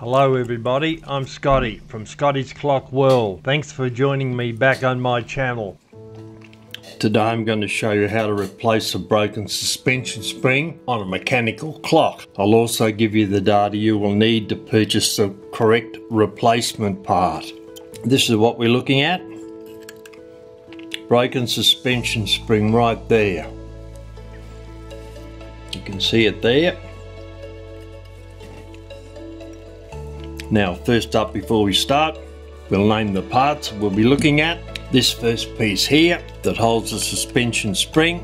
Hello everybody, I'm Scotty from Scotty's Clock World. Thanks for joining me back on my channel. Today I'm going to show you how to replace a broken suspension spring on a mechanical clock. I'll also give you the data you will need to purchase the correct replacement part. This is what we're looking at. Broken suspension spring right there. You can see it there. Now first up, before we start, we'll name the parts we'll be looking at. This first piece here that holds the suspension spring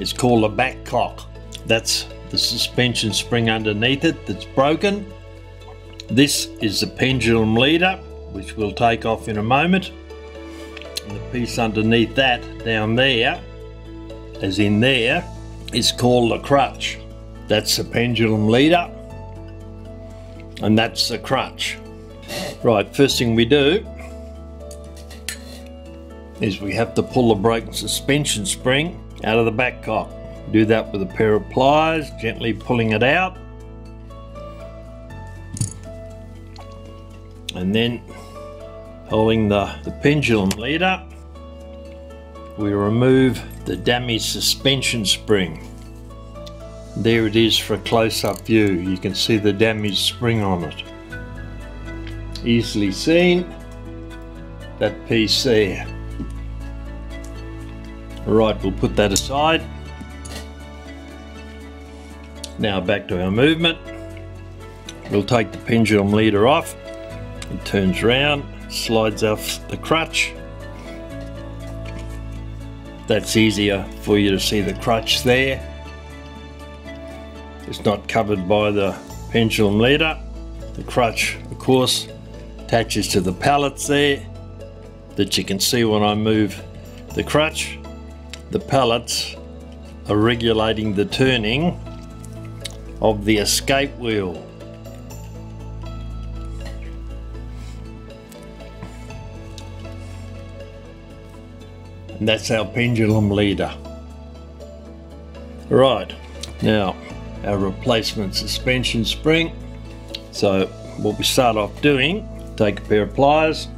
is called a back cock. That's the suspension spring underneath it that's broken. This is the pendulum leader, which we'll take off in a moment. And the piece underneath that down there, as in there, is called a crutch. That's the pendulum leader. And that's the crutch. Right, first thing we do is we have to pull the broken suspension spring out of the back cock. Do that with a pair of pliers, gently pulling it out. And then holding the pendulum leader, we remove the damaged suspension spring. There it is for a close-up view. You can see the damaged spring on it. Easily seen, that piece there. Alright, we'll put that aside. Now back to our movement. We'll take the pendulum leader off. It turns round, slides off the crutch. That's easier for you to see the crutch there. It's not covered by the pendulum leader. The crutch, of course, attaches to the pallets there that you can see when I move the crutch. The pallets are regulating the turning of the escape wheel. And that's our pendulum leader. Right, now, our replacement suspension spring. So what we start off doing, take a pair of pliers.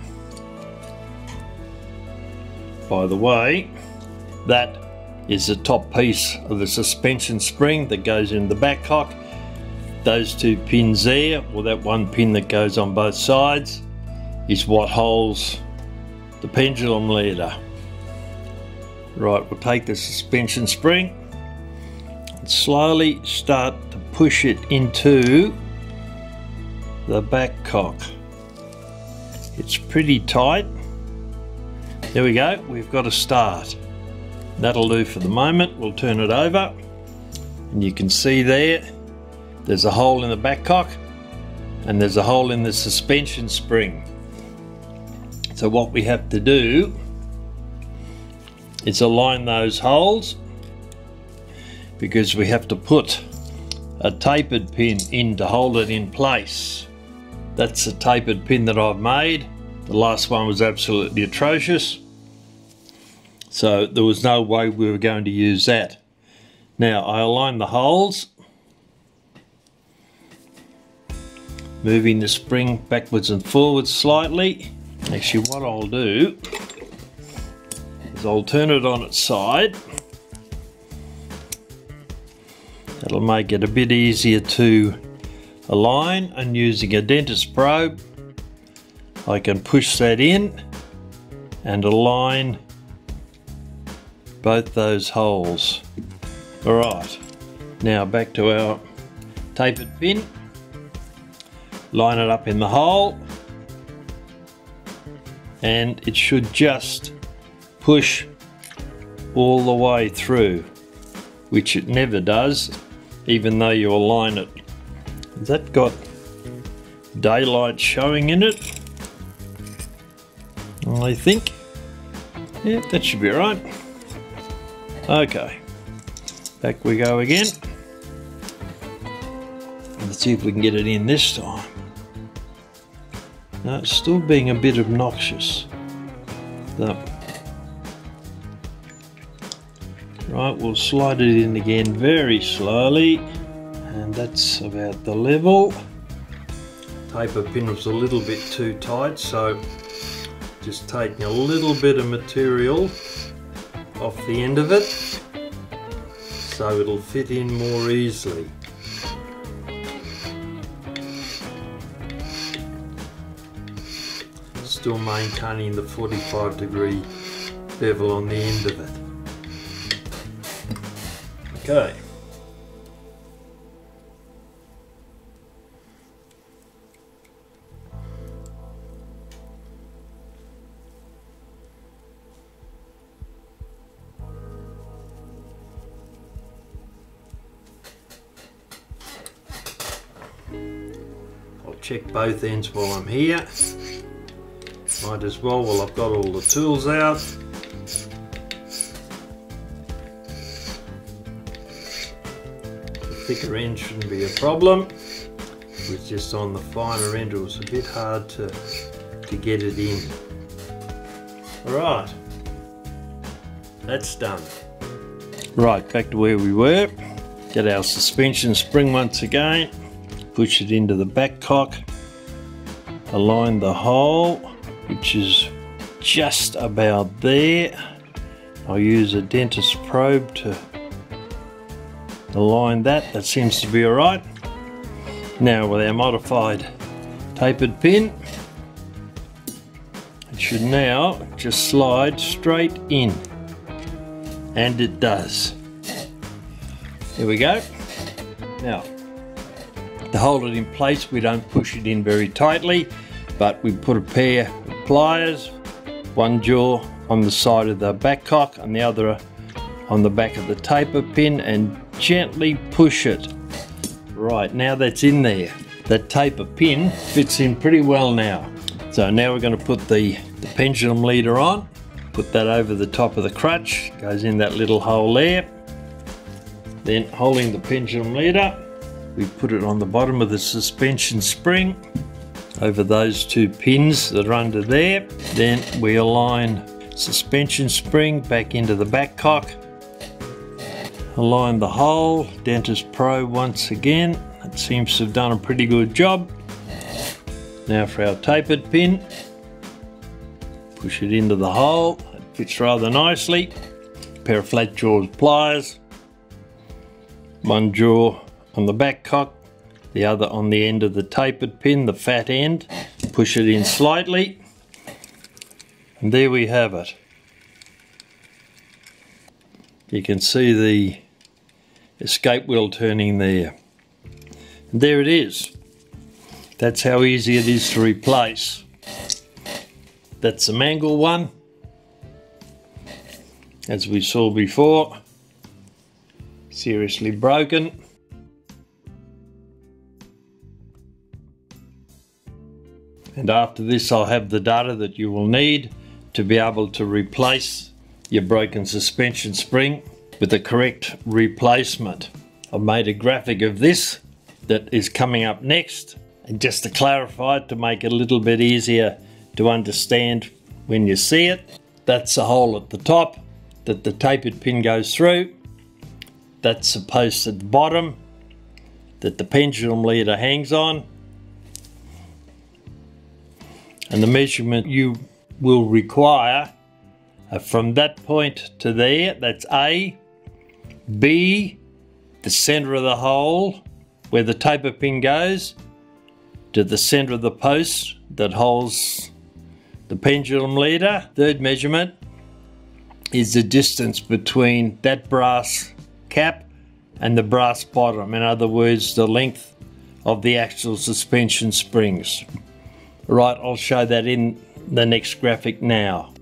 By the way, that is the top piece of the suspension spring that goes in the back cock. Those two pins there, or that one pin that goes on both sides, is what holds the pendulum leader. Right, we'll take the suspension spring. Slowly start to push it into the back cock. It's pretty tight. There we go, we've got a start. That'll do for the moment. We'll turn it over and you can see there's a hole in the back cock and there's a hole in the suspension spring. So what we have to do is align those holes, because we have to put a tapered pin in to hold it in place. That's the tapered pin that I've made. The last one was absolutely atrocious, so there was no way we were going to use that. Now I align the holes, moving the spring backwards and forwards slightly. Actually, what I'll do is I'll turn it on its side. That'll make it a bit easier to align, and using a dentist's probe I can push that in and align both those holes. Alright, now back to our tapered pin. Line it up in the hole and it should just push all the way through, which it never does, even though you align it. Has that got daylight showing in it? I think. Yeah, that should be right. Okay, back we go again. Let's see if we can get it in this time. No, it's still being a bit obnoxious. No. Right, we'll slide it in again very slowly, and that's about the level. taper pin was a little bit too tight, so just taking a little bit of material off the end of it so it'll fit in more easily. Still maintaining the 45-degree bevel on the end of it. Okay. I'll check both ends while I'm here. Might as well, while I've got all the tools out. The thicker end shouldn't be a problem. It was just on the finer end, it was a bit hard to get it in. Alright, that's done. Right, back to where we were. Get our suspension spring once again. Push it into the back cock. Align the hole, which is just about there. I'll use a dentist probe to align that. That seems to be all right. Now with our modified tapered pin, it should now just slide straight in. And it does. There we go. Now, to hold it in place, we don't push it in very tightly, but we put a pair of pliers, one jaw on the side of the back cock and the other on the back of the taper pin, and gently push it. Right, now that's in there. That taper pin fits in pretty well now. So now we're going to put the pendulum leader on, put that over the top of the crutch, goes in that little hole there. Then holding the pendulum leader, we put it on the bottom of the suspension spring, over those two pins that are under there. Then we align suspension spring back into the back cock. Align the hole, dentist probe once again. It seems to have done a pretty good job. Now for our tapered pin. Push it into the hole. It fits rather nicely. A pair of flat jaws pliers. One jaw on the back cock, the other on the end of the tapered pin, the fat end. Push it in slightly, and there we have it. You can see the escape wheel turning there. And there it is. That's how easy it is to replace. That's the mangle one, as we saw before. Seriously broken. And after this, I'll have the data that you will need to be able to replace your broken suspension spring with the correct replacement. I've made a graphic of this that is coming up next. And just to clarify it, to make it a little bit easier to understand when you see it, that's the hole at the top that the tapered pin goes through. That's the post at the bottom that the pendulum leader hangs on. And the measurement you will require from that point to there, that's A, B, the centre of the hole where the taper pin goes, to the centre of the post that holds the pendulum leader. Third measurement is the distance between that brass cap and the brass bottom, in other words, the length of the actual suspension springs. Right, I'll show that in the next graphic now.